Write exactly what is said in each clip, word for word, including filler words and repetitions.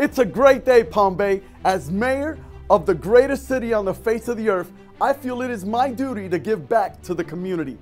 It's a great day, Palm Bay. As mayor of the greatest city on the face of the earth, I feel it is my duty to give back to the community.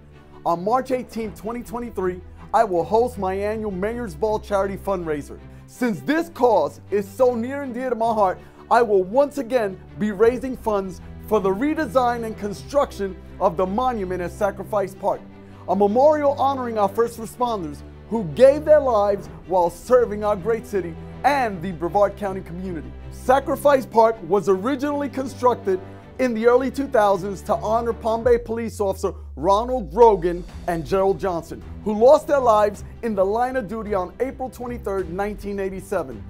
On March eighteenth, twenty twenty-three, I will host my annual Mayor's Ball charity fundraiser. Since this cause is so near and dear to my heart, I will once again be raising funds for the redesign and construction of the monument at Sacrifice Park, a memorial honoring our first responders who gave their lives while serving our great city and the Brevard County community. Sacrifice Park was originally constructed in the early two thousands to honor Palm Bay police officer Ronald Rogan and Gerald Johnson, who lost their lives in the line of duty on April twenty-third, nineteen eighty-seven.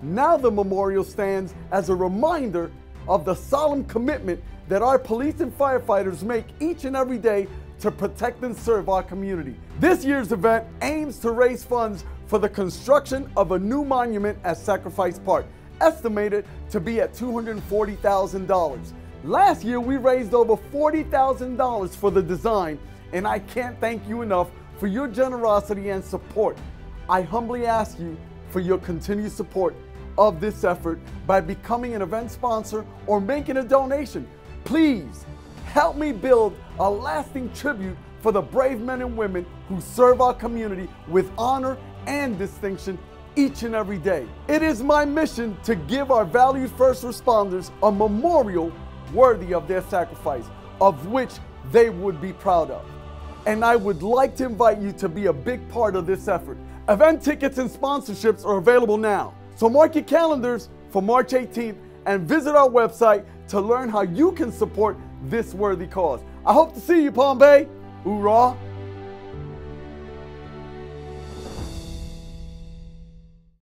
Now the memorial stands as a reminder of the solemn commitment that our police and firefighters make each and every day to protect and serve our community. This year's event aims to raise funds for the construction of a new monument at Sacrifice Park, estimated to be at two hundred forty thousand dollars. Last year, we raised over forty thousand dollars for the design, and I can't thank you enough for your generosity and support. I humbly ask you for your continued support of this effort by becoming an event sponsor or making a donation. Please help me build a lasting tribute for the brave men and women who serve our community with honor and distinction each and every day. It is my mission to give our valued first responders a memorial worthy of their sacrifice, of which they would be proud of. And I would like to invite you to be a big part of this effort. Event tickets and sponsorships are available now, so mark your calendars for March eighteenth and visit our website to learn how you can support this worthy cause. I hope to see you, Palm Bay. Hoorah!